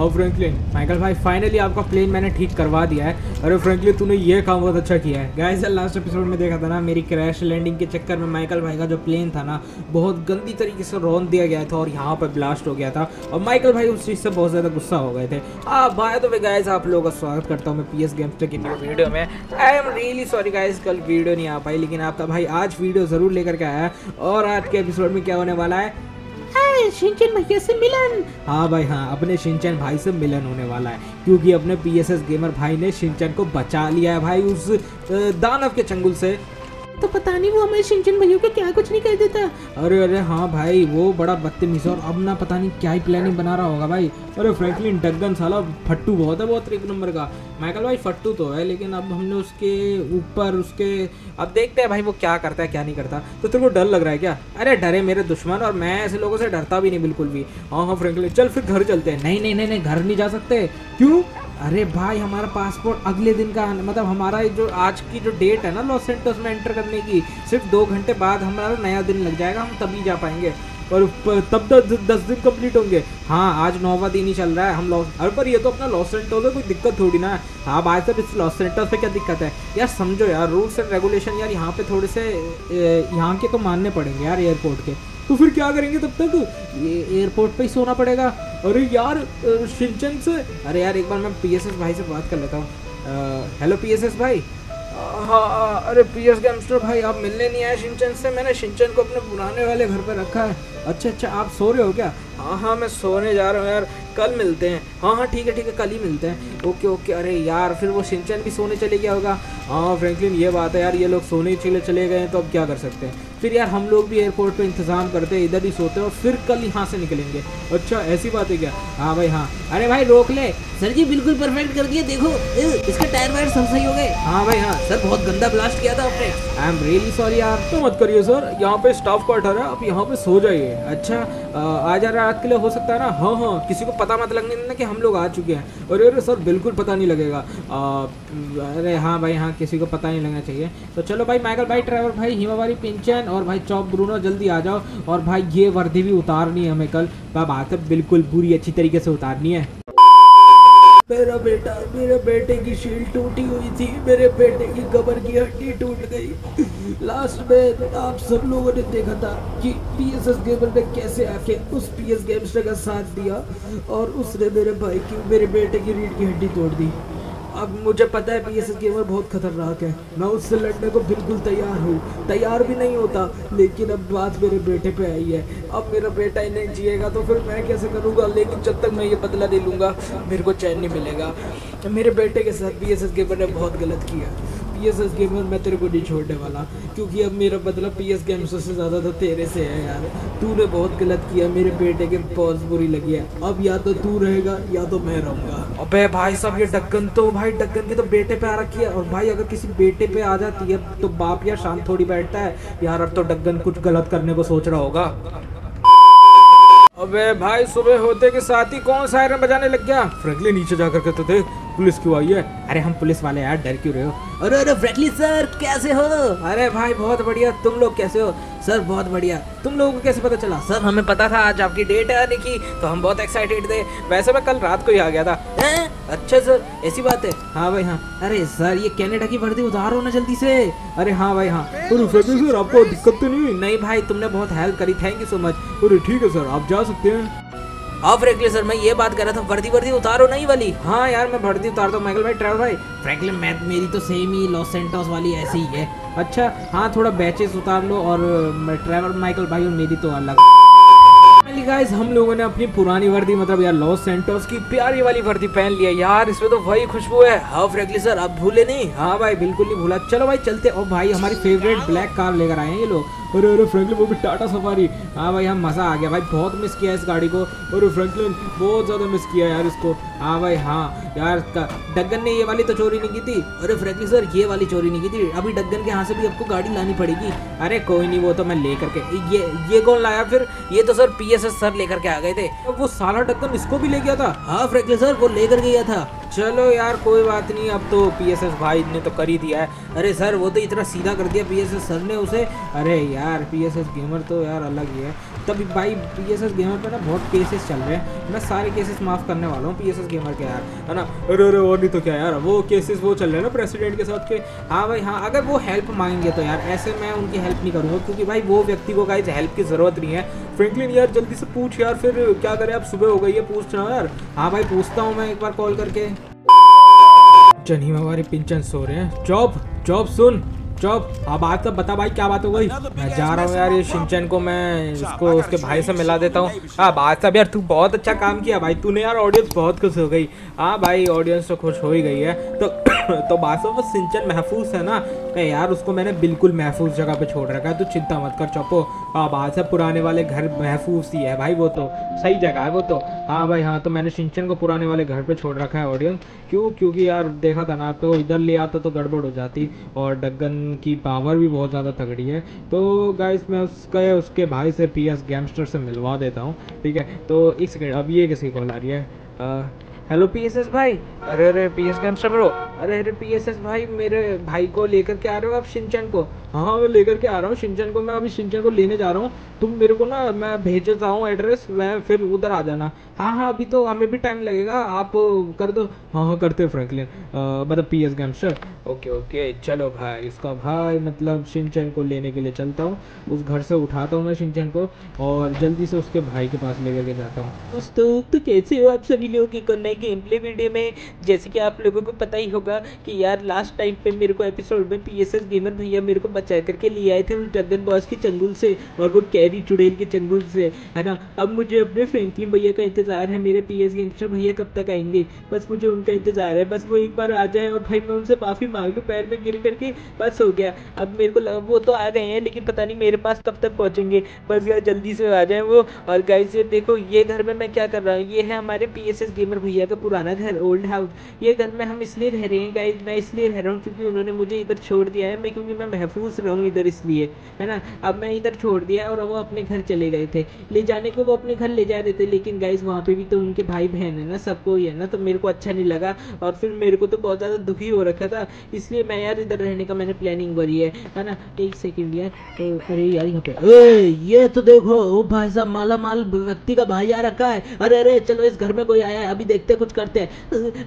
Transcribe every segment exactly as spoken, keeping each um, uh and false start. और Franklin, Michael भाई finally आपका प्लेन मैंने ठीक करवा दिया है। अरे फ्रैंकलिन, तूने ये काम बहुत अच्छा किया है। गाइस, लास्ट एपिसोड में देखा था ना, मेरी क्रैश लैंडिंग के चक्कर में माइकल भाई का जो प्लेन था ना, बहुत गंदी तरीके से रौंद दिया गया था और यहाँ पर ब्लास्ट हो गया था और माइकल भाई उस चीज़ से बहुत ज़्यादा गुस्सा हो गए थे। आप भाई तो मैं गाइस आप लोगों का स्वागत करता हूँ मैं पी एस गेम्स की न्यू वीडियो में। I am really sorry guys, कल वीडियो नहीं आ पाई, लेकिन आपका भाई आज वीडियो ज़रूर लेकर के आया है। और आज के एपिसोड में क्या होने वाला है? शिनचैन भैया से मिलन। हाँ भाई हाँ, अपने शिनचैन भाई से मिलन होने वाला है, क्योंकि अपने पीएसएस गेमर भाई ने शिनचैन को बचा लिया है भाई उस दानव के चंगुल से। तो पता नहीं वो हमारे शिनचैन भैया को क्या कुछ नहीं कर देता। अरे अरे हाँ भाई, वो बड़ा बदतमीज और अब ना पता नहीं क्या ही प्लानिंग बना रहा होगा भाई। अरे फ्रैंकलिन, डगन साला फट्टू बहुत है, बहुत एक नंबर का। माइकल भाई फट्टू तो है, लेकिन अब हमने उसके ऊपर उसके अब देखते हैं भाई वो क्या करता है क्या नहीं करता। तो तेरे को डर लग रहा है क्या? अरे डरे मेरे दुश्मन, और मैं ऐसे लोगों से डरता भी नहीं बिल्कुल भी। हाँ हाँ फ्रैंकलिन, चल फिर घर चलते हैं। नहीं नहीं नहीं नहीं, घर नहीं जा सकते। क्यों? अरे भाई, हमारा पासपोर्ट अगले दिन का, मतलब हमारा जो आज की जो डेट है ना लॉस सेंटर्स में एंटर करने की, सिर्फ दो घंटे बाद हमारा नया दिन लग जाएगा, हम तभी जा पाएंगे और तब तक दस दिन कंप्लीट होंगे। हाँ, आज नौवा दिन ही चल रहा है हम लॉस। अरे पर ये तो अपना लॉस सेंटर्स है, कोई दिक्कत थोड़ी ना है। हाँ भाई साहब, इस लॉस सेंटर्स पे क्या दिक्कत है यार? समझो यार, रूल्स एंड रेगुलेशन यार यहाँ पे थोड़े से यहाँ के तो मानने पड़ेंगे यार एयरपोर्ट के। तो फिर क्या करेंगे तब तक? ये एयरपोर्ट पे ही सोना पड़ेगा। अरे यार शिनचैन से, अरे यार एक बार मैं पीएसएस भाई से बात कर लेता हूँ। हेलो पीएसएस भाई। हाँ, अरे पीएस गैंगस्टर भाई, आप मिलने नहीं आए शिनचैन से? मैंने शिनचैन को अपने पुराने वाले घर पर रखा है। अच्छा अच्छा, आप सो रहे हो क्या? हाँ हाँ, मैं सोने जा रहा हूँ यार, कल मिलते हैं। हाँ हाँ ठीक है ठीक है, कल ही मिलते हैं। Okay okay. अरे यार, फिर वो शिनचैन भी सोने चले गया होगा। हाँ फ्रैंकलिन, ये बात है यार, ये लोग सोने चले चले गए हैं तो अब क्या कर सकते हैं। फिर यार हम लोग भी एयरपोर्ट पे इंतज़ाम करते हैं, इधर ही सोते हैं और फिर कल यहाँ से निकलेंगे। अच्छा, ऐसी बात है क्या? हाँ भाई हाँ। अरे भाई रोक ले। सर जी बिल्कुल परफेक्ट कर दिए, देखो इसका टायर वायर सब सही हो गए। हाँ भाई हाँ सर, बहुत गंदा ब्लास्ट किया था आपने। आई एम रियली सॉरी यार। तो मत करिए सर, यहाँ पे स्टाफ क्वार्टर है, आप यहाँ पे सो जाइए। अच्छा, आज यार रात के लिए हो सकता है ना? हाँ हाँ, किसी को पता मत लगने देना कि हम लोग आ चुके हैं। अरे अरे सर, बिल्कुल पता नहीं लगेगा। आ, अरे हाँ भाई हाँ, किसी को पता नहीं लगना चाहिए। तो चलो भाई, माइकल भाई, ड्राइवर भाई, हिमावारी, पिंचन और भाई चॉप ब्रूनो, जल्दी आ जाओ। और भाई ये वर्दी भी उतारनी है हमें कल। बात है, बिल्कुल पूरी अच्छी तरीके से उतारनी है। मेरा बेटा, मेरे बेटे की शील्ड टूटी हुई थी, मेरे बेटे की कमर की हड्डी टूट गई। लास्ट में आप सब लोगों ने देखा था कि पीएसएस गेमर ने कैसे आके उस पीएस गेमस्टर का साथ दिया और उसने मेरे भाई की, मेरे बेटे की रीढ़ की हड्डी तोड़ दी। अब मुझे पता है पीएसएस गेमर बहुत खतरनाक है, मैं उससे लड़ने को बिल्कुल तैयार हूँ, तैयार भी नहीं होता। लेकिन अब बात मेरे बेटे पे आई है, अब मेरा बेटा ही नहीं जिएगा तो फिर मैं कैसे करूँगा। लेकिन जब तक मैं ये बदला नहीं लूँगा मेरे को चैन नहीं मिलेगा। मेरे बेटे के साथ पीएसएस गेमर ने बहुत गलत किया। पीएसएस गेमर, मैं तेरे को नहीं छोड़ने वाला, क्योंकि अब मेरा बदला पीएस गेम्स से ज़्यादा तो तेरे से है यार। तूने बहुत गलत किया, मेरे बेटे के बहुत बुरी लगी है। अब या तो तू रहेगा या तो मैं रहूँगा। अबे भाई साहब, ये डक्कन तो भाई डक्कन के तो बेटे पे आ रखी है। और भाई अगर किसी बेटे पे आ जाती है तो बाप यार शांत थोड़ी बैठता है यार। अब तो डक्कन कुछ गलत करने को सोच रहा होगा। अबे भाई, सुबह होते के साथ ही कौन सा आयरन बजाने लग गया? फ्रैंकलिन नीचे जा करके तो देख, पुलिस क्यों आई है? अरे हम पुलिस वाले यार, डर क्यों रहे हो? अरे अरे फ्रैंकलिन सर, कैसे हो? अरे भाई बहुत बढ़िया, तुम लोग कैसे हो? सर बहुत बढ़िया। तुम लोगों को कैसे पता चला? सर हमें पता था आज आपकी डेट है आने की, तो हम बहुत एक्साइटेड थे। वैसे मैं कल रात को ही आ गया था। ए? अच्छा सर, ऐसी बात है? हाँ भाई हाँ। अरे सर, ये कनाडा की वर्दी उधार होना जल्दी से। अरे हाँ भाई हाँ। अरे फ्रैंकलिन सर, आपको दिक्कत तो नहीं हुई? नहीं भाई, तुमने बहुत हेल्प करी, थैंक यू सो मच। अरे ठीक है सर, आप जा सकते हैं। और फ्रैंकलिन सर, मैं ये बात कर रहा था, वर्दी वर्दी उतारो नहीं वाली। हाँ यार, मैं वर्दी उतारता हूँ माइकल भाई, ट्रैवल भाई। फ्रैंकलिन, मैं मेरी तो सेम ही लॉस सेंटर्स वाली ऐसी ही है। अच्छा हाँ, थोड़ा बैचेस उतार लो, और ट्रैवल माइकल भाई और मेरी तो अलग। गाइस, हम लोगों ने अपनी पुरानी वर्दी, मतलब यार लॉस सेंटर्स की प्यारी वाली वर्दी पहन लिया यार। इसमें तो वही खुशबू है। हाँ फ्रैंकलिन सर, आप भूले नहीं? हाँ भाई बिल्कुल नहीं भूला। चलो भाई चलते। और भाई हमारी फेवरेट ब्लैक कार लेकर आए हैं ये लोग। अरे अरे फ्रैंकलिन, वो भी टाटा सफारी। हाँ भाई हम, मज़ा आ गया भाई, बहुत मिस किया इस गाड़ी को। अरे फ्रैंकलिन, बहुत ज़्यादा मिस किया यार इसको। हाँ भाई हाँ यार, डगन ने ये वाली तो चोरी नहीं की थी। अरे फ्रैंकलिन सर, ये वाली चोरी नहीं की थी। अभी डगन के यहाँ से भी आपको गाड़ी लानी पड़ेगी। अरे कोई नहीं, वो तो मैं ले करके। ये ये कौन लाया फिर? ये तो sir P S S sir लेकर के आ गए थे। वो साला डगन इसको भी ले गया था। हाँ फ्रैंकलिन सर, वो लेकर गया था। चलो यार कोई बात नहीं, अब तो पीएसएस भाई ने तो कर ही दिया है। अरे सर वो तो इतना सीधा कर दिया पीएसएस सर ने उसे। अरे यार पीएसएस गेमर तो यार अलग ही है। तभी भाई पीएसएस गेमर पे ना बहुत केसेस चल रहे हैं, मैं सारे केसेस माफ़ करने वाला हूँ पीएसएस गेमर के यार, है ना। अरे अरे और नहीं तो क्या यार, वो केसेस वो चल रहे हैं ना प्रेसिडेंट के साथ के। हाँ भाई हाँ, अगर वो हेल्प मांगेंगे तो यार ऐसे मैं उनकी हेल्प नहीं करूँगा, क्योंकि भाई वो व्यक्ति को गाइस हेल्प की ज़रूरत नहीं है। फ्रैंकलिन यार जल्दी से पूछ यार, फिर क्या करें, अब सुबह हो गई है, पूछ रहा हूँ यार। हाँ भाई पूछता हूँ मैं एक बार कॉल करके। चनी हमारे पिंचन सो रहे हैं। जॉब जॉब सुन जॉब, हाँ बात सब बता भाई, क्या बात हो गई। मैं जा रहा हूँ यार, ये शिनचैन को मैं इसको उसके भाई से मिला देता हूँ। हाँ बात सब यार, तू बहुत अच्छा काम किया भाई तूने यार, ऑडियंस बहुत खुश हो गई। हाँ भाई ऑडियंस तो खुश हो ही गई है। तो तो बात सब, वो शिनचैन महफूज है ना यार, उसको मैंने बिल्कुल महफूज जगह पे छोड़ रखा है, तो चिंता मत कर चौपो। हाँ बात सब पुराने वाले घर महफूज ही है भाई, वो तो सही जगह है वो तो। हाँ भाई हाँ, तो मैंने शिनचैन को पुराने वाले घर पे छोड़ रखा है ऑडियंस, क्यों क्योंकि यार देखा था ना, तो इधर ले आता तो गड़बड़ हो जाती, और डगन की पावर भी बहुत ज़्यादा तगड़ी है। तो गाइस मैं उसका उसके भाई से पीएस गैमस्टर से मिलवा देता हूँ, ठीक है। तो एक सेकेंड, अब ये किसी कॉल आ रही है। आ, हेलो पीएसएस भाई। अरे अरे पीएस गैमस्टर ब्रो। अरे अरे पीएसएस भाई, मेरे भाई को लेकर के आ रहे हो आप शिनचैन को? हाँ हाँ मैं लेकर के आ रहा हूँ शिनचैन को, मैं अभी शिनचैन को लेने जा रहा हूँ। तुम मेरे को ना, मैं भेजता हूँ एड्रेस, मैं फिर उधर आ जाना। हाँ हाँ अभी तो हमें भी टाइम लगेगा, आप कर दो। हाँ हाँ करते फ्रैंकलिन, मतलब पीएस गैमस्टर। ओके ओके चलो भाई, इसका भाई मतलब शिनचैन को लेने के लिए चलता हूँ, उस घर से उठाता हूँ मैं शिनचैन को और जल्दी से उसके भाई के पास लेकर के जाता हूँ। दोस्तों तो कैसे हो आप सभी लोग एक नए गेम प्ले वीडियो में। जैसे कि आप लोगों को पता ही होगा कि यार लास्ट टाइम पे मेरे को एपिसोड में पीएसएस गेमर भैया मेरे को बचा करके ले आए थे उस डगन बॉस के चंगुल से, और वो कैरी चुड़ैल के चंगुल से, है ना। अब मुझे अपने फ्रैंकलिन भैया का इंतज़ार है, मेरे पीएस गेमस्टर भैया कब तक आएंगे, बस मुझे उनका इंतज़ार है। बस वो एक बार आ जाए और भाई मैं उनसे माफ़ी मांग लूँ पैर में गिर करके, बस हो गया। अब मेरे को लगा वो तो आ गए हैं, लेकिन पता नहीं मेरे पास कब तक पहुँचेंगे, बस यार जल्दी से आ जाए वो। और गाइस ये देखो, ये घर में मैं क्या कर रहा हूँ, ये है हमारे पीएसएस गेमर भैया का पुराना घर, ओल्ड हाउस। ये घर में हम इसलिए रह रहे हैं गाइस, मैं इसलिए रह रहा हूँ क्योंकि उन्होंने मुझे इधर छोड़ दिया है, मैं क्योंकि मैं महफूज रहूँ इधर इसलिए, है ना। अब मैं इधर छोड़ दिया और वो अपने घर चले गए थे, ले जाने को वो अपने घर ले जा रहे थे, लेकिन गाइस वहाँ पे भी तो उनके भाई बहन है ना, सबको ही है ना, तो मेरे को अच्छा नहीं लगा। और फिर मेरे को तो बहुत ज़्यादा दुखी हो रखा था, इसलिए मैं यार इधर रहने का मैंने प्लानिंग करी है, है ना। एक सेकेंड यार, अरे यार यहाँ पे ये तो देखो, ओ भाई साहब माला माल व्यक्ति का भाई आ रखा है। अरे अरे चलो इस घर में कोई आया है, अभी देखते कुछ करते हैं।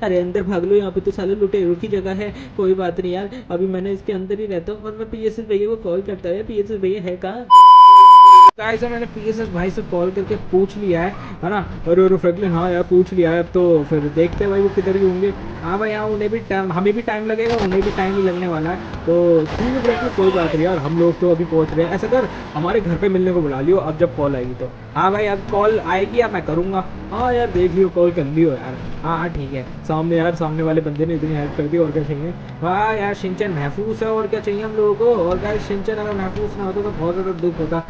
अरे अंदर भाग लो, यहाँ पे तो साले लुटेरों की जगह है। कोई बात नहीं यार, अभी मैंने इसके अंदर ही रहता हूँ, और मैं पीएसएस भैया को कॉल करता है। पीएसएस भैया है कहाँ? गाइस मैंने पीएसएस भाई से कॉल करके पूछ लिया है, है ना। अरे अरे फ्रैंकलिन हाँ यार पूछ लिया है, अब तो फिर देखते हैं भाई वो किधर के होंगे। हाँ भाई हाँ, उन्हें भी टाइम, हमें भी टाइम लगेगा, उन्हें भी टाइम ही लगने वाला है। तो ठीक है फ्रैंकलिन, कोई बात नहीं यार, हम लोग तो अभी पहुँच रहे हैं। ऐसा कर, हमारे घर पर मिलने को बुला लियो अब जब कॉल आएगी तो। हाँ भाई अब कॉल आएगी या मैं करूँगा। हाँ यार देख लियो, कॉल कर लियो यार। हाँ हाँ ठीक है, सामने यार सामने वाले बंदे ने इतनी हेल्प कर दी, और क्या चाहिए। हाँ यार शिनचैन महफूज है, और क्या चाहिए हम लोगों को। और क्या शिनचैन अगर महफूज ना होता तो बहुत ज़्यादा दुख होता।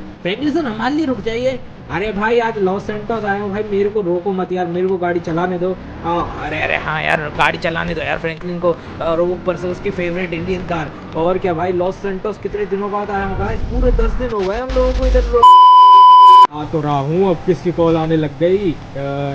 सर हमारे लिए रुक जाइए। अरे भाई आज लॉस सेंटोस आया हूँ भाई, मेरे को रोको मत यार, मेरे को गाड़ी चलाने दो। आ, अरे अरे हाँ यार गाड़ी चलाने दो यार फ्रैंकलिन को, और वो पर्सन उसकी फेवरेट इंडियन कार। और क्या भाई लॉस सेंटोस कितने दिनों बाद आया हूँ भाई, पूरे दस दिन हो गए हम लोगों को इधर। आ तो रहा हूँ, अब किसकी कॉल आने लग गई।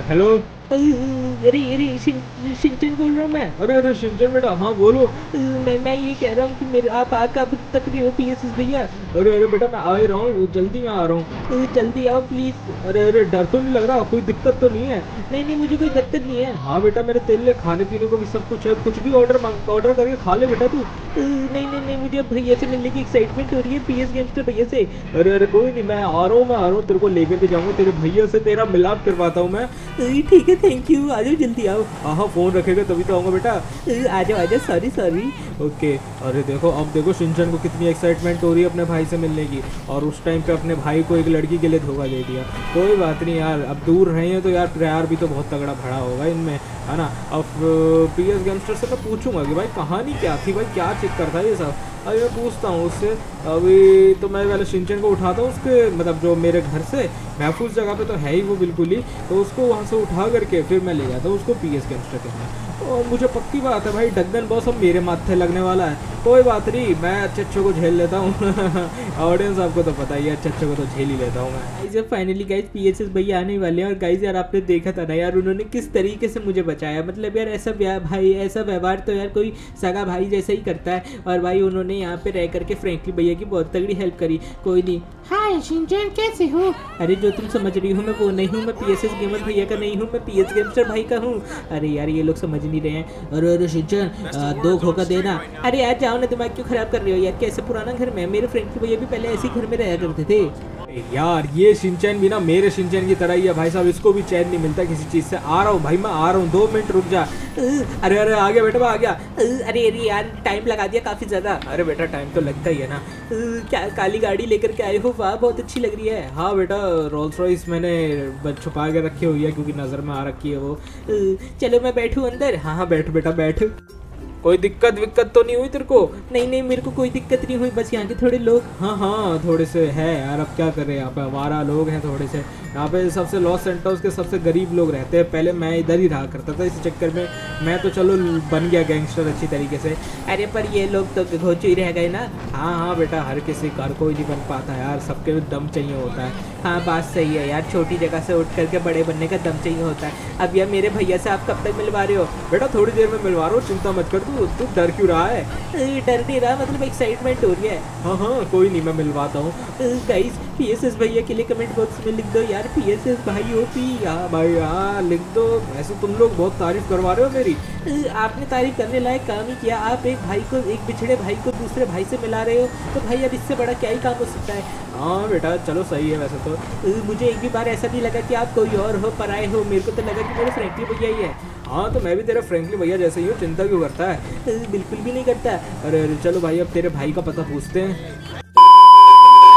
हेलो, अरे अरे शिनचैन बोल रहा हूँ मैं। अरे अरे शिनचैन बेटा हाँ बोलो। मैं मैं ये कह रहा हूँ कि मेरे आप आ कब तक नहीं हो पीएसएस भैया। अरे अरे बेटा मैं आ ही रहा हूँ, जल्दी मैं आ रहा हूँ, जल्दी आओ प्लीज़। अरे अरे डर तो नहीं लग रहा, कोई दिक्कत तो नहीं है? नहीं नहीं मुझे कोई दिक्कत नहीं है। हाँ बेटा मेरे तेरे लिए खाने पीने को भी सब कुछ है, कुछ भी ऑर्डर ऑर्डर करके खा ले बेटा तू। नहीं नहीं नहीं मुझे भैया से मिलने की एक्साइटमेंट हो रही है, पीएस गैमस्टर भैया से। अरे अरे कोई नहीं, मैं आ रहा हूँ मैं आ रहा हूँ, तेरे को लेकर के जाऊँगा, तेरे भैया से तेरा मिलाप करवाता हूँ मैं। ठीक है थैंक यू, आ जाओ जल्दी आओ। हाँ फ़ोन रखेगा तभी तो आऊँगा बेटा। आ जाओ आ जाओ, सॉरी सॉरी ओके। अरे देखो अब देखो शिनचैन को कितनी एक्साइटमेंट हो रही है अपने भाई से मिलने की, और उस टाइम पे अपने भाई को एक लड़की के लिए धोखा दे दिया। कोई बात नहीं यार, अब दूर रहे हैं तो यार प्यार भी तो बहुत तगड़ा भरा होगा इनमें, है ना। अब पीएस गैमस्टर से मैं पूछूंगा कि भाई कहानी क्या थी भाई, क्या चक्कर था ये सब। अभी मैं पूछता हूँ उससे। अभी तो मैं पहले शिनचैन को उठाता हूँ उसके, मतलब जो मेरे घर से महफूज जगह पे तो है ही वो बिल्कुल ही, तो उसको वहाँ से उठा करके फिर मैं ले जाता हूँ उसको पीएस गैमस्टर के। और मुझे पक्की बात है भाई डग्गन बॉस अब मेरे माथे लगने वाला है। कोई बात नहीं, मैं अच्छे अच्छे को झेल लेता हूँ। ऑडियंस आपको तो पता ही है, अच्छे अच्छे को तो झेल ही लेता हूँ मैं। गाइस यार फाइनली गाइस पीएसएस भैया आने वाले हैं और गाइस यार आपने देखा था ना यार उन्होंने किस तरीके से मुझे बचाया। मतलब यार ऐसा भाई ऐसा व्यवहार तो यार कोई सगा भाई जैसा ही करता है। और भाई उन्होंने यहाँ पे रह करके फ्रैंकलिन भैया की बहुत तगड़ी हेल्प करी। कोई नहीं, हाय शिनचैन कैसे हो? अरे जो तुम समझ रही हो मैं वो नहीं हूँ, मैं पीएसएस गेमर भैया का नहीं हूँ, मैं पीएस गेमस्टर भाई का हूँ। अरे यार ये लोग समझ नहीं रहे हैं। अरे अरे शिनचैन दो खोखा देना। अरे यार जाओ ना, दिमाग क्यों खराब कर रहे हो यार, कैसे पुराना घर में। मेरे फ्रैंकलिन भैया भी पहले ऐसे घर में रहा करते थे। यार ये शिनचैन भी ना मेरे शिनचैन की तरह ही है भाई साहब, इसको भी चैन नहीं मिलता किसी चीज़ से। आ रहा हूँ भाई मैं, आ रहा हूँ, दो मिनट रुक जा। अरे अरे आ गया बेटा, आ गया। अरे अरे यार टाइम लगा दिया काफ़ी ज़्यादा। अरे बेटा टाइम तो लगता ही है ना। क्या काली गाड़ी लेकर के आए हो, वाह बहुत अच्छी लग रही है। हाँ बेटा रोल्स रॉयस मैंने छुपा के रखी हुई है क्योंकि नज़र में आ रखी है वो। चलो मैं बैठूँ अंदर। हाँ हाँ बैठ बेटा बैठ। कोई दिक्कत विक्कत तो नहीं हुई तेरे को? नहीं नहीं मेरे को कोई दिक्कत नहीं हुई, बस यहाँ के थोड़े लोग। हाँ हाँ थोड़े से है यार, अब क्या करें, यहाँ पे हमारा लोग हैं थोड़े से। यहाँ पे सबसे लॉस सेंटर्स के सबसे गरीब लोग रहते हैं। पहले मैं इधर ही रहा करता था, इस चक्कर में मैं तो चलो बन गया गैंगस्टर अच्छी तरीके से। अरे पर ये लोग तो घोचू ही रह गए ना। हाँ हाँ बेटा हर किसी कार कोई नहीं बन पाता यार, सबके में दम चाहिए होता है। हाँ बात सही है यार, छोटी जगह से उठ करके बड़े बनने का दम चाहिए होता है। अब यार मेरे भैया से आप कब तक मिलवा रहे हो? बेटा थोड़ी देर में मिलवा रहा हूँ, चिंता मत कर। तू तू डर क्यों रहा है? डर नहीं रहा, मतलब एक्साइटमेंट हो रही है। हाँ हाँ कोई नहीं मैं मिलवाता हूँ। गाइस पीएसएस भैया के लिए कमेंट बॉक्स में लिख दो यार पीएसएस भाई हो पी। हाँ भाई हाँ लिख दो। ऐसे तुम लोग बहुत तारीफ करवा रहे हो मेरी। आपने तारीफ करने लायक काम ही किया। आप एक भाई को, एक बिछड़े भाई को दूसरे भाई से मिला रहे हो, तो भाई अब इससे बड़ा क्या ही काम हो सकता है। हाँ बेटा चलो सही है। वैसे तो मुझे एक भी बार ऐसा नहीं लगा कि आप कोई और हो, पराए हो। मेरे को तो लगा कि मेरे फ्रैंकलिन भैया ही है। हाँ तो मैं भी तेरा फ्रैंकलिन भैया जैसे ही हूँ, चिंता क्यों करता है? बिल्कुल भी नहीं करता। अरे अरे चलो भाई अब तेरे भाई का पता पूछते हैं।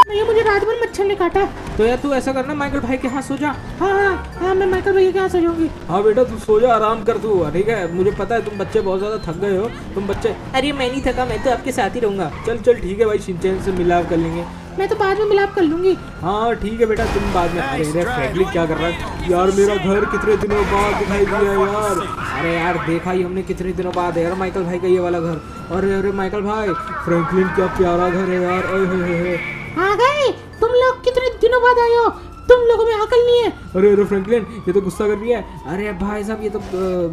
भैया मुझे रात भर मच्छर ने काटा। तो यार तू ऐसा करना, माइकल भाई के हाथ सो जा। हाँ हाँ हाँ मैं माइकल भैया के हाथ सो जाऊंगी। हाँ बेटा तू सो जा, आराम कर तू, ठीक है? मुझे पता है तुम बच्चे बहुत ज़्यादा थक गए हो तुम बच्चे। अरे मैं नहीं थका, मैं तो आपके साथ ही रहूँगा। चल चल ठीक है भाई, शिनचैन से मिलाप कर लेंगे। मैं तो बाद में मिलाप कर लूंगी। हाँ ठीक है बेटा तुम बाद में। अरे यार फ्रैंकलिन क्या कर रहा है यार? मेरा घर कितने दिनों बाद दिखाई दिया यार। अरे यार देखा ही हमने कितने दिनों बाद यार माइकल भाई का ये वाला घर। अरे अरे माइकल भाई, फ्रैंकलिन क्या प्यारा घर है यार। हाँ भाई तुम लोग कितने दिनों बाद आए हो, तुम लोगों में अकल नहीं है। अरे अरे फ्रैंकलिन ये तो गुस्सा कर रही है। अरे भाई साहब ये तो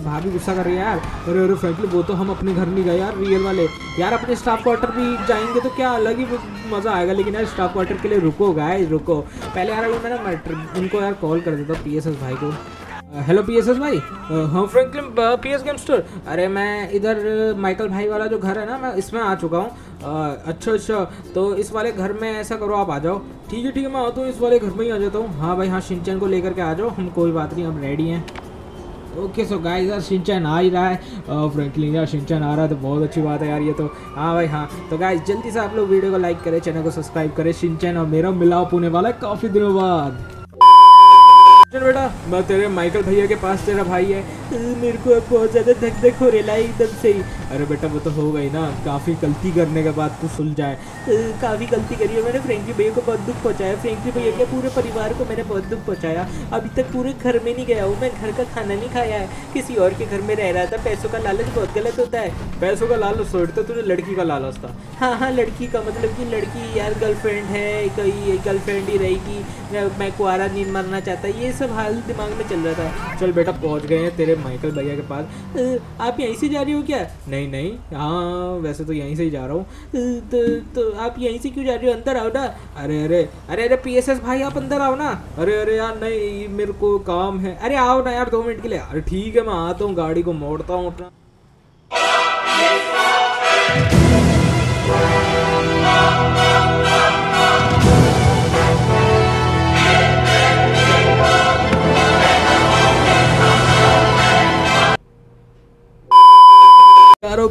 भाभी गुस्सा कर रही है यार। अरे अरे फ्रैंकलिन वो तो हम अपने घर नहीं गए यार, रियल वाले यार। अपने स्टाफ क्वार्टर भी जाएंगे तो क्या अलग ही मज़ा आएगा। लेकिन यार स्टाफ क्वार्टर के लिए रुको गाइस रुको। पहले यार अभी मैंने उनको यार कॉल कर देता पीएसएस भाई को। हेलो पीएसएस भाई। हाँ फ्रैंकलिन पीएस गेमस्टर। अरे मैं इधर माइकल भाई वाला जो घर है ना मैं इसमें आ चुका हूँ। अच्छा अच्छा तो इस वाले घर में ऐसा करो आप आ जाओ। ठीक है ठीक है मैं आता हूँ, इस वाले घर में ही आ जाता हूँ। हाँ भाई हाँ शिनचैन को लेकर के आ जाओ, हम कोई बात नहीं हम रेडी हैं। ओके सो गाइस यार शिनचैन आ ही रहा है। फ्रैंकलिन यार शिनचैन आ रहा है तो बहुत अच्छी बात है यार ये तो। हाँ भाई हाँ तो गाइस जल्दी से आप लोग वीडियो को लाइक करें, चैनल को सब्सक्राइब करें। शिनचैन और मेरा मिलाप होने वाला है काफ़ी दिनों बाद। चल बेटा मैं तेरे माइकल भैया के पास, तेरा भाई है। मेरे को अब बहुत ज़्यादा धक धक हो रहा है एकदम से ही। अरे बेटा वो तो हो गई ना, काफ़ी गलती करने के बाद तू सुलझाए। काफ़ी गलती करी है मैंने, फ्रैंकलिन भैया को बहुत दुख पहुंचाया। फ्रैंकलिन भैया के पूरे परिवार को मैंने बहुत दुख पहुंचाया। अभी तक पूरे घर में नहीं गया हूँ, मैं घर का खाना नहीं खाया है, किसी और के घर में रह रहा था। पैसों का लालच बहुत गलत होता है। पैसों का लालच सोचता तुझे, लड़की का लालच था। हाँ हाँ लड़की का, मतलब कि लड़की यार गर्लफ्रेंड है, कहीं गर्लफ्रेंड ही रहेगी, मैं कुआरा नहीं मरना चाहता, ये सब हाल दिमाग में चल रहा था। चल बेटा पहुंच गए हैं तेरे माइकल भैया के पास। आप यहीं से जा रही हो क्या? नहीं नहीं हाँ वैसे तो यहीं से ही जा रहा हूँ। तो, तो आप यहीं से क्यों जा रही हो, अंदर आओ ना। अरे अरे अरे अरे पीएसएस भाई आप अंदर आओ ना। अरे अरे यार नहीं मेरे को काम है। अरे आओ ना यार दो मिनट के लिए। अरे ठीक है मैं आता हूँ, गाड़ी को मोड़ता हूँ अपना।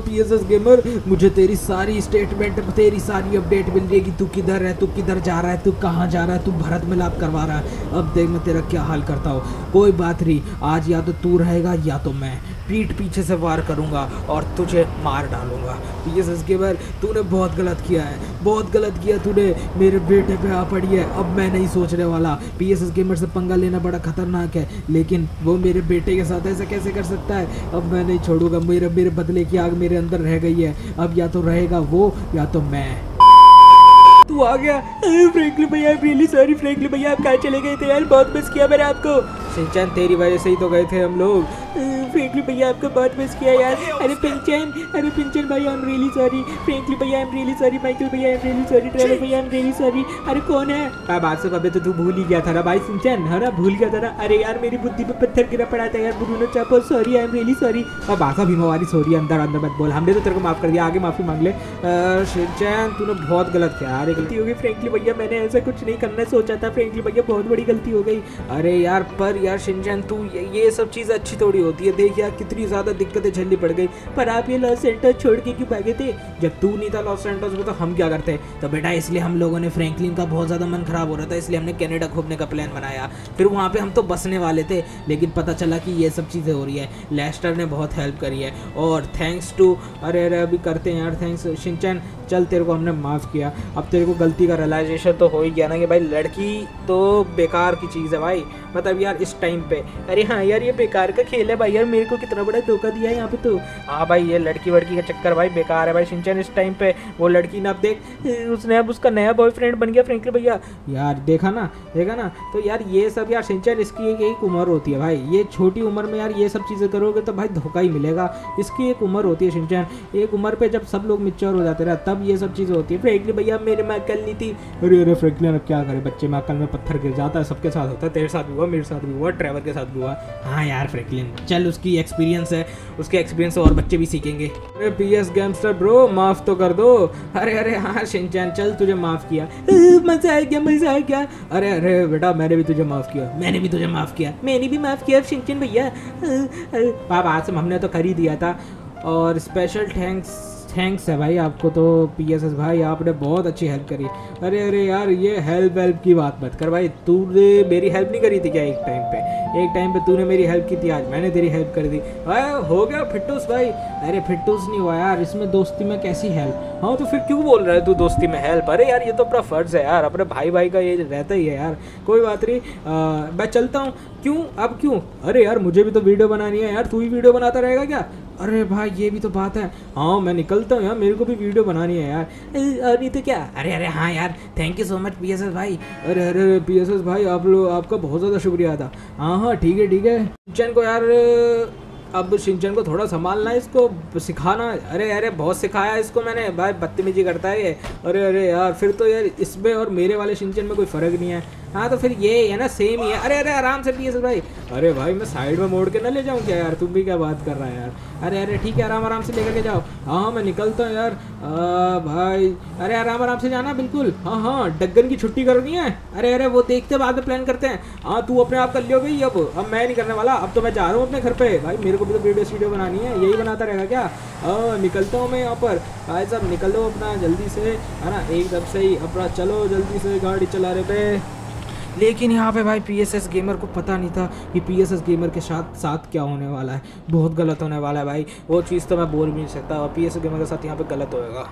पीएसएस गेमर मुझे तेरी सारी स्टेटमेंट, तेरी सारी अपडेट मिल रही है कि तू किधर है, तू किधर जा रहा है, तू कहाँ जा रहा है, तू भरत मिलाप करवा रहा है। अब देख मैं तेरा क्या हाल करता हूँ। कोई बात नहीं, आज या तो तू रहेगा या तो मैं। पीठ पीछे से वार करूँगा और तुझे मार डालूँगा। पीएसएस गेमर, तूने बहुत गलत किया है, बहुत गलत किया तूने, मेरे बेटे पे आ पड़ी है। अब मैं नहीं सोचने वाला। पीएसएस गेमर से पंगा लेना बड़ा खतरनाक है, लेकिन वो मेरे बेटे के साथ ऐसा कैसे कर सकता है? अब मैं नहीं छोड़ूंगा। मेरे मेरे बदले की आग मेरे अंदर रह गई है। अब या तो रहेगा वो या तो मैं। तू आ गया फ्रैंकलिन भैया, रियली सॉरी फ्रैंकलिन भैया, आप कहाँ चले गए थे यार? बहुत मिस किया मैंने आपको। शिनचैन, तेरी वजह से ही तो गए थे हम लोग। फ्रैंकलिन भैया, आपको बहुत मिस किया यार। अरे शिनचैन, अरे शिनचैन भैया, I am really sorry. Franklin भैया, I am really sorry. Michael भैया, I am really sorry. Trevor भैया, आई एम रियली सॉरी। अरे कौन है? अब आपसे कभी तो तू भूल ही गया था ना भाई शिनचैन, है ना? भूल गया था ना? अरे यार, मेरी बुद्धि पर पत्थर गिरा पड़ा था यार। बुरुनो चापो, sorry, I am really sorry. अब आशा भी हमारी सॉरी, अंदर अंदर मत बोल। हमने तो तेरे को माफ़ कर दिया, आगे माफ़ी मांग ले। शिनचैन, तूने बहुत गलत किया यार। गलती हो गई फ्रैंकलिन भैया, मैंने ऐसा कुछ नहीं करना सोचा था। फ्रैंकलिन भैया, बहुत बड़ी गलती हो गई। अरे यार, पर यार शिनचैन, तू ये, ये सब चीज़ अच्छी थोड़ी होती है। देख यार, कितनी ज़्यादा दिक्कतें झेलनी पड़ गई। पर आप ये लॉस सेंटर्स छोड़ के क्यों भागे थे? जब तू नहीं था लॉस सेंटर्स में तो हम क्या करते? तो बेटा, इसलिए हम लोगों ने, फ्रैंकलिन का बहुत ज़्यादा मन खराब हो रहा था, इसलिए हमने कनाडा घूमने का प्लान बनाया। फिर वहाँ पर हम तो बसने वाले थे, लेकिन पता चला कि ये सब चीज़ें हो रही है। लेस्टर ने बहुत हेल्प करी है, और थैंक्स टू, अरे अरे अभी करते हैं यार, थैंक्स शिनचैन। चल, तेरे को हमने माफ़ किया। अब तेरे को गलती का रियलाइजेशन तो हो ही गया ना कि भाई लड़की तो बेकार की चीज़ है भाई, मतलब यार इस टाइम पे। अरे हाँ यार, ये बेकार का खेल है भाई। यार, मेरे को कितना बड़ा धोखा दिया है यहाँ पे तो। हाँ भाई, ये लड़की वड़की का चक्कर भाई बेकार है भाई शिनचैन। इस टाइम पे वो लड़की ना, अब देख, उसने अब उसका नया बॉयफ्रेंड बन गया फ्रैंकलिन भैया। यार देखा ना, देखा ना? तो यार ये सब यार शिनचैन, इसकी एक, एक उम्र होती है भाई। ये छोटी उम्र में यार ये सब चीज़ें करोगे तो भाई धोखा ही मिलेगा। इसकी एक उम्र होती है शिनचैन। एक उम्र पर जब सब लोग मिच्योर हो जाते ना, तब ये सब चीज़ें होती है। फ्रैंकलिन भैया, मेरे में अकल नहीं थी। अरे अरे फ्रैंकलिन, अब क्या करे? बच्चे में अकल में पत्थर गिर जाता है। सबके साथ होता है, तेरे साथ भी हुआ, मेरे साथ भी हुआ, ट्रेवल के साथ भी हुआ। हाँ यार फ्रैंकलिन, चल, उसकी एक्सपीरियंस है, उसके एक्सपीरियंस से और बच्चे भी सीखेंगे। अरे पीएस गैंगस्टर ब्रो, माफ़ तो कर दो। अरे अरे हाँ शिनचैन, चल, तुझे माफ़ किया। मज़ा आ गया, मज़ा आ गया। अरे अरे बेटा, मैंने भी तुझे माफ़ किया, मैंने भी तुझे माफ़ किया, मैंने भी माफ़ किया शिनचैन भैया। बाप, आज हमने तो कर ही दिया था। और स्पेशल थैंक्स थैंक्स है भाई आपको तो, पीएसएस भाई, आपने बहुत अच्छी हेल्प करी। अरे अरे यार, ये हेल्प हेल्प की बात मत कर भाई। तूने मेरी हेल्प नहीं करी थी क्या एक टाइम पे? एक टाइम पे तूने मेरी हेल्प की थी, आज मैंने तेरी हेल्प कर दी। अरे हो गया फिट्टूस भाई। अरे फिट्टूस नहीं हुआ यार, इसमें दोस्ती में कैसी हेल्प? हाँ तो फिर क्यों बोल रहा है तू दोस्ती में हेल्प? अरे यार, ये तो अपना फ़र्ज है यार, अपने भाई भाई का ये रहता ही है यार। कोई बात नहीं, आ, मैं चलता हूँ। क्यों अब क्यों? अरे यार, मुझे भी तो वीडियो बनानी है यार, तू ही वीडियो बनाता रहेगा क्या? अरे भाई, ये भी तो बात है। हाँ, मैं निकलता हूँ यार, मेरे को भी वीडियो बनानी है यार। और नहीं तो क्या। अरे अरे हाँ यार, thank you so much PSS भाई। अरे अरे पीएसएस भाई, आप लोग, आपका बहुत ज़्यादा शुक्रिया था। हाँ हाँ, ठीक है ठीक है। शिनचैन को यार, अब शिनचैन को थोड़ा संभालना है, इसको सिखाना। अरे अरे, बहुत सिखाया इसको मैंने भाई, बदतमीजी करता है ये। अरे अरे यार, फिर तो यार इसमें और मेरे वाले शिनचैन में कोई फ़र्क नहीं है। हाँ तो फिर ये है ना, सेम ही है। अरे अरे आराम से पीएसएस भाई। अरे भाई, मैं साइड में मोड़ के ना ले जाऊँ क्या यार? तुम भी क्या बात कर रहा है यार? अरे अरे ठीक है, आराम आराम से लेकर के जाओ। हाँ हाँ, मैं निकलता हूँ यार। आ, भाई, अरे आराम आराम से जाना बिल्कुल। हाँ हाँ, डग्गन की छुट्टी करनी है। अरे अरे, वो देखते हैं, बाद में प्लान करते हैं। हाँ, तू अपने आप कर लियो भाई। अब अब मैं नहीं करने वाला। अब तो मैं जा रहा हूँ अपने घर पे भाई, मेरे को भी तो वीडियो वीडियो बनानी है। यही बनाता रहेगा क्या? आ, निकलता हूँ मैं यहाँ पर भाई साहब। निकलो अपना जल्दी से, है ना, एकदम से ही अपना। चलो जल्दी से गाड़ी चला रहे पे। लेकिन यहाँ पे भाई पीएसएस गेमर को पता नहीं था कि पीएसएस गेमर के साथ साथ क्या होने वाला है। बहुत गलत होने वाला है भाई, वो चीज़ तो मैं बोल भी नहीं सकता। और पीएसएस गेमर के साथ यहाँ पे गलत होएगा।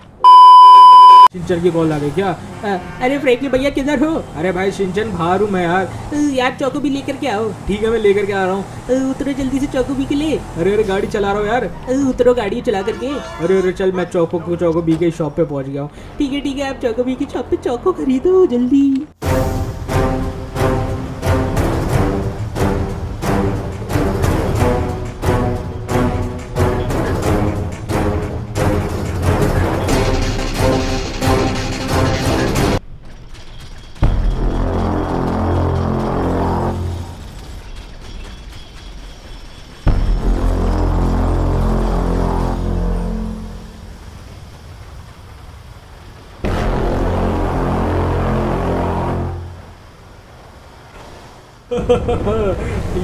शिनचैन की कॉल आ गई क्या? आ, अरे फ्रैंकलिन भैया, किधर हो? अरे भाई शिनचैन, बाहर हूँ मैं यार। यार चौको भी लेकर के आओ। ठीक है, मैं लेकर के आ रहा हूँ। उतरो जल्दी से चौको भी के लिए। अरे अरे, गाड़ी चला रहा हूँ यार। उतरो गाड़ी चला करके। अरे अरे, चल, मैं चौको को चौको बी के शॉप पर पहुँच गया हूँ। ठीक है ठीक है, आप चौको बी की शॉप पर चौको खरीदो जल्दी।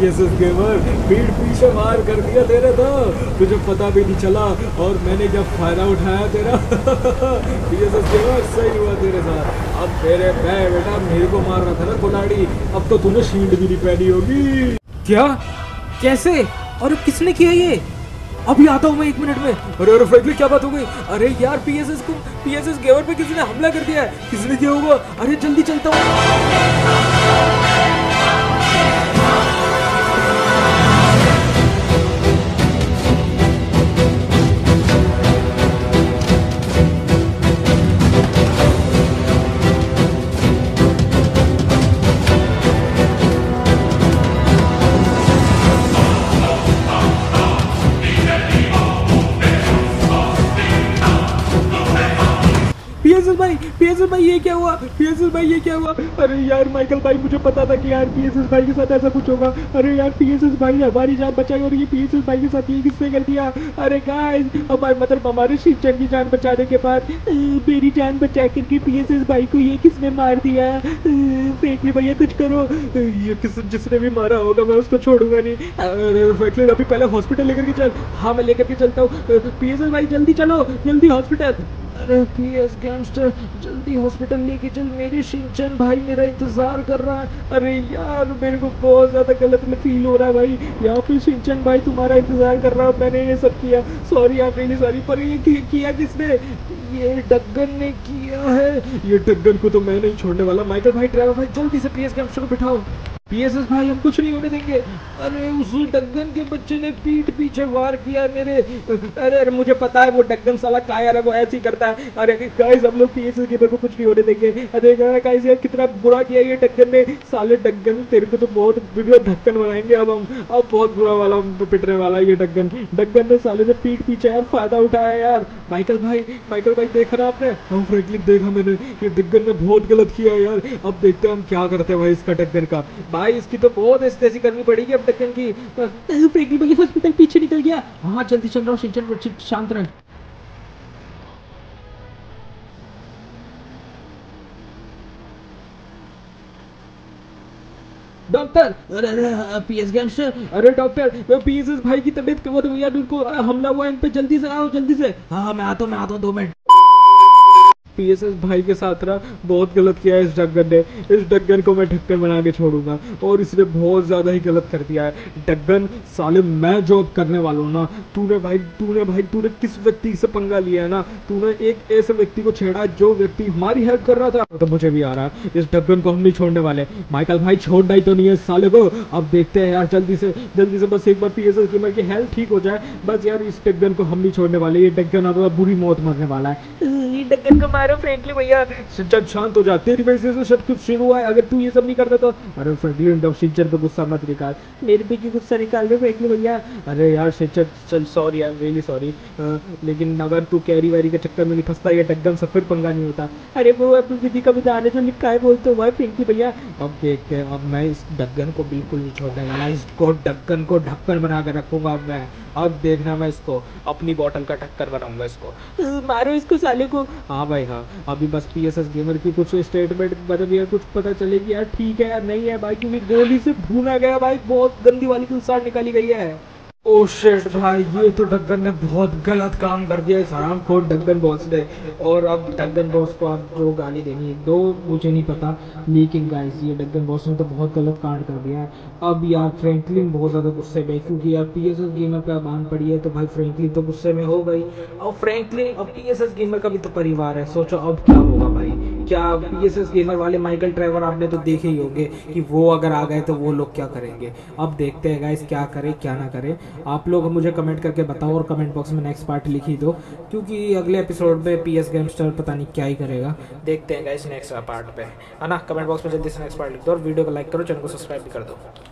पीएसएस गेमर, पीठ पीछे मार कर दिया तेरे तो, तुझे पता भी नहीं चला। और मैंने क्या फ़ायदा उठाया तेरा। पीएसएस गेमर, सही हुआ तेरे साथ। अब तेरे पे बेटा, मेरे को मार रहा था ना कुलाड़ी, अब तो तूने शील्ड भी नहीं पहनी होगी। क्या? कैसे? और किसने किया ये? अभी आता हूँ मैं एक मिनट में। अरे अरे फ्रैंकलिन क्या बात हो गई? अरे यार पीएसएस को पीएसएस गेमर पे किसी ने हमला कर दिया है। किसने किया होगा? अरे जल्दी चलता पीएसएस भाई ये क्या हुआ? पीएसएस भाई ये क्या हुआ? अरे यार माइकल भाई मुझे पता था कि यार पीएसएस भाई के साथ ऐसा कुछ होगा। अरे यार पीएसएस भाई हमारी जान बचाई और ये पीएसएस भाई के साथ ये किसने कर दिया? अरे गाइस हमारे मतलब हमारे शिनचैन की जान बचाने के बाद मेरी जान बचा करके पीएसएस भाई को ये किसने मार दिया? फ्रैंकलिन भैया कुछ करो। ये किस जिसने भी मारा होगा मैं उसको छोड़ूंगा नहीं। अरे फ्रैंकलिन अभी पहले हॉस्पिटल लेकर के चल। हाँ मैं लेकर के चलता हूँ। पीएसएस भाई जल्दी चलो, जल्दी हॉस्पिटल। अरे पीएस गैंगस्टर जल्दी हॉस्पिटल लेके चल, मेरे शिनचैन भाई मेरा इंतजार कर रहा है। अरे यार मेरे को बहुत ज्यादा गलत में फील हो रहा है भाई, यहाँ पे शिनचैन भाई तुम्हारा इंतजार कर रहा है। मैंने ये सब किया, सॉरी आप मेरी सॉरी। पर ये किया किसने? ये डगन ने किया है। ये डगन को तो मैं नहीं छोड़ने वाला। माइकल भाई ड्राइवर भाई जल्दी से पीएस गैंगस्टर को बिठाओ। पीएसएस भाई हम कुछ नहीं होने देंगे। अरे उस डगन के बच्चे ने पीठ पीछे वार किया मेरे। अरे अरे मुझे पता है वो डगन साला कायर है, वो ऐसे ही करता है। अरे गाइस हम लोग पीएसएस गेमर को कुछ नहीं होने देंगे। अरे गाइस यार कितना बुरा किया ये डगन ने। साले डगन तेरे को तो बहुत बिगड़ा ढक्कन बनाएंगे अब हम। अब बहुत बुरा वाला पिटने वाला ये डगन। डगन ने साले से पीठ पीछे यार फायदा उठाया यार। माइकल भाई माइकल भाई देखा ना आपने? हम फ्रैंकलिन देखा मैंने, ये डगन ने बहुत गलत किया यार। अब देखते हैं हम क्या करते हैं भाई इसका डगन का। भाई इसकी तो बहुत ऐसी करनी पड़ेगी अब डगन की। फ्रैंकलिन भैया हॉस्पिटल पीछे निकल गया। हाँ जल्दी चल रहा हूँ शिनचैन, शांत रह। डॉक्टर अरे अरे पीएस गैंगस्टर। अरे डॉक्टर पीएसएस भाई की तबीयत कवर हुई यार, उनको हमला हुआ इन पे। जल्दी से आओ जल्दी से। हाँ मैं आता हूँ मैं आता हूँ दो मिनट। पीएसएस भाई के साथ रहा बहुत गलत किया है इस डगन ने। इस डगन को मैं ढक्कन बना के छोड़ूंगा और इसने बहुत ज़्यादा ही गलत कर दिया है। डगन साले मैं जॉब करने वाला हूँ ना। तूने भाई तूने भाई तूने किस व्यक्ति से पंगा लिया है ना? तूने एक ऐसे व्यक्ति को छेड़ा जो व्यक्ति हमारी हेल्प कर रहा था। तो मुझे भी आ रहा है, इस डगन को हम नहीं छोड़ने वाले। माइकल भाई छोड़ना ही तो नहीं है साले को। अब देखते हैं यार जल्दी से जल्दी से बस एक बार पीएसएस गेमर की हेल्थ ठीक हो जाए बस। यार इस डगन को हम नहीं छोड़ने वाले। ये डगन आता बुरी मौत मरने वाला है। डगन को मारो फ्रैंकलिन भैया। शिनचैन शांत हो जा, तेरी वजह से सब कुछ शुरू हुआ है। अगर तू ये सब नहीं करता तो। अरे फ्रैंकलिन अब शिनचैन पे गुस्सा मत निकाल। मेरे पे क्यों गुस्सा निकाल रहे फ्रैंकलिन भैया? अरे यार शिनचैन चल, sorry I am really sorry. लेकिन अगर तू कैरी वैरी के चक्कर में फंसता है डगन से फिर पंगा नहीं होता। अरे वो अपनी दीदी का बिता आने तो निकाय बोलते हुआ फ्रैंकलिन भैया। अब देखते हैं, अब मैं इस डगन को बिल्कुल नहीं छोड़ने वाला। इसको डगन को ढक्कन बना कर रखूंगा अब मैं। अब देखना मैं इसको अपनी बॉटल का ढक्कन बनाऊंगा इसको। मारो इसको साले को। हाँ भाई हाँ अभी बस पीएसएस गेमर की कुछ स्टेटमेंट मतलब यार कुछ पता चलेगी यार ठीक है यार नहीं है भाई, क्योंकि गोली से भूना गया भाई। बहुत गंदी वाली इंसान निकाली गई है। ओ शिट भाई ये तो डगन ने बहुत गलत काम कर दिया इस हराम को डगन बॉस ने। और अब डगन बॉस को आप जो गाली देनी है दो, मुझे नहीं पता। लेकिन गाइस ये डगन बॉस ने तो बहुत गलत कांड कर दिया है। अब यार फ्रैंकलिन बहुत ज़्यादा गुस्से में, क्योंकि यार पीएसएस गेमर पर बांध पड़ी है तो भाई फ्रैंकलिन तो गुस्से में हो गई। और फ्रैंकलिन अब पीएसएस गेमर का भी तो परिवार है। सोचो अब क्या होगा भाई। क्या पीएसएस गेमर वाले माइकल ड्राइवर आपने तो देखे ही होंगे कि वो अगर आ गए तो वो लोग क्या करेंगे। अब देखते हैं गाइस क्या करें क्या ना करें। आप लोग मुझे कमेंट करके बताओ और कमेंट बॉक्स में नेक्स्ट पार्ट लिख ही दो, क्योंकि अगले एपिसोड में पीएस गेमस्टर पता नहीं क्या ही करेगा। देखते हैं गाइस नेक्स्ट पार्ट पे है ना। कमेंट बॉक्स में जल्दी से नेक्स्ट पार्ट लिख दो और वीडियो को लाइक करो, चैनल को सब्सक्राइब भी कर दो।